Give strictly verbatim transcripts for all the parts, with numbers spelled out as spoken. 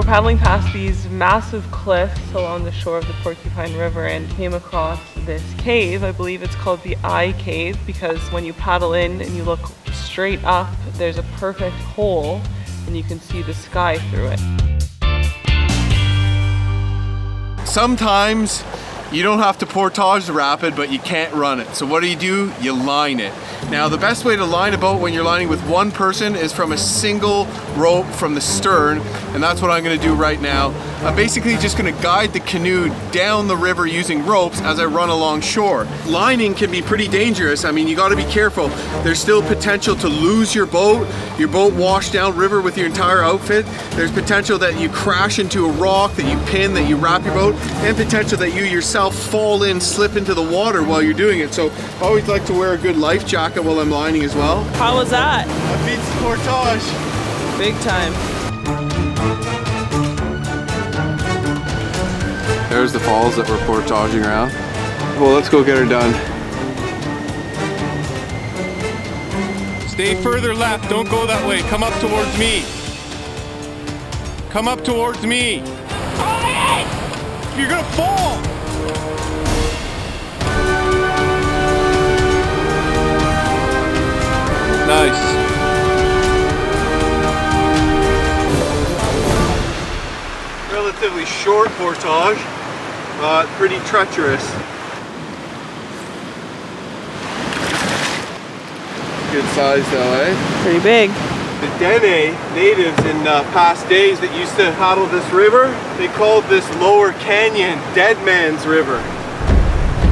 We're paddling past these massive cliffs along the shore of the Porcupine River and came across this cave. I believe it's called the Eye Cave because when you paddle in and you look straight up, there's a perfect hole and you can see the sky through it. Sometimes you don't have to portage the rapid, but you can't run it. So what do you do? You line it. Now the best way to line a boat when you're lining with one person is from a single rope from the stern, and that's what I'm gonna do right now. I'm basically just gonna guide the canoe down the river using ropes as I run along shore. Lining can be pretty dangerous. I mean, you gotta be careful. There's still potential to lose your boat, your boat washed down river with your entire outfit. There's potential that you crash into a rock, that you pin, that you wrap your boat, and potential that you yourself fall in, slip into the water while you're doing it. So I always like to wear a good life jacket while I'm lining as well. How was that? That beats the portage. Big time. There's the falls that we're portaging around. Well, let's go get her done. Stay further left, don't go that way. Come up towards me. Come up towards me. Oh, you're gonna fall. Nice. Relatively short portage, but pretty treacherous. Good size though, eh? Pretty big. The Dene natives in uh, past days that used to paddle this river, they called this Lower Canyon Dead Man's River.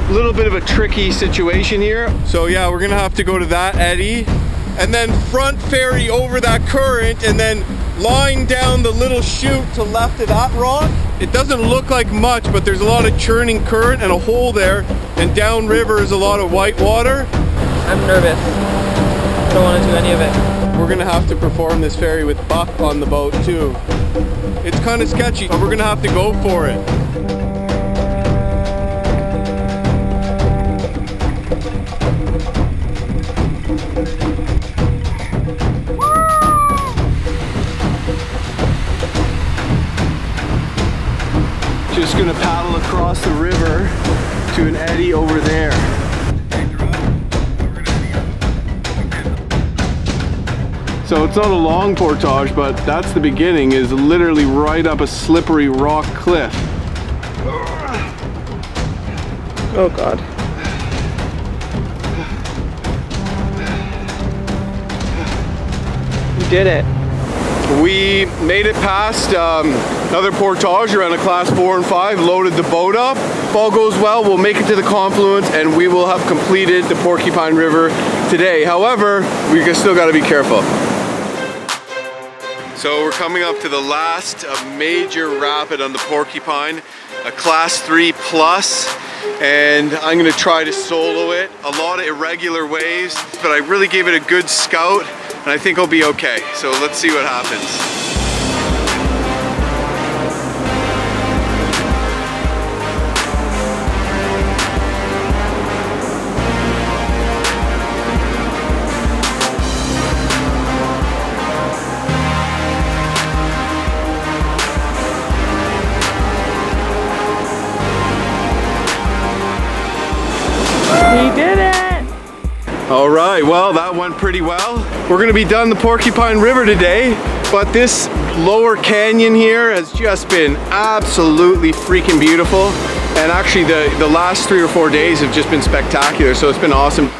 A little bit of a tricky situation here. So yeah, we're gonna have to go to that eddy and then front ferry over that current and then line down the little chute to left of that rock. It doesn't look like much, but there's a lot of churning current and a hole there, and downriver is a lot of white water. I'm nervous. I don't want to do any of it. We're gonna have to perform this ferry with Buck on the boat too. It's kind of sketchy, but we're gonna have to go for it. Just gonna paddle across the river to an eddy over there. So it's not a long portage, but that's the beginning, is literally right up a slippery rock cliff. Oh God. You did it. We made it past um, another portage around a class four and five, loaded the boat up. If all goes well, we'll make it to the confluence and we will have completed the Porcupine River today. However, we still gotta be careful. So we're coming up to the last major rapid on the Porcupine, a class three plus, and I'm gonna try to solo it. A lot of irregular waves, but I really gave it a good scout. And I think I'll be okay. So let's see what happens. All right, well, that went pretty well. We're gonna be done the Porcupine River today, but this lower canyon here has just been absolutely freaking beautiful. And actually the, the last three or four days have just been spectacular, so it's been awesome.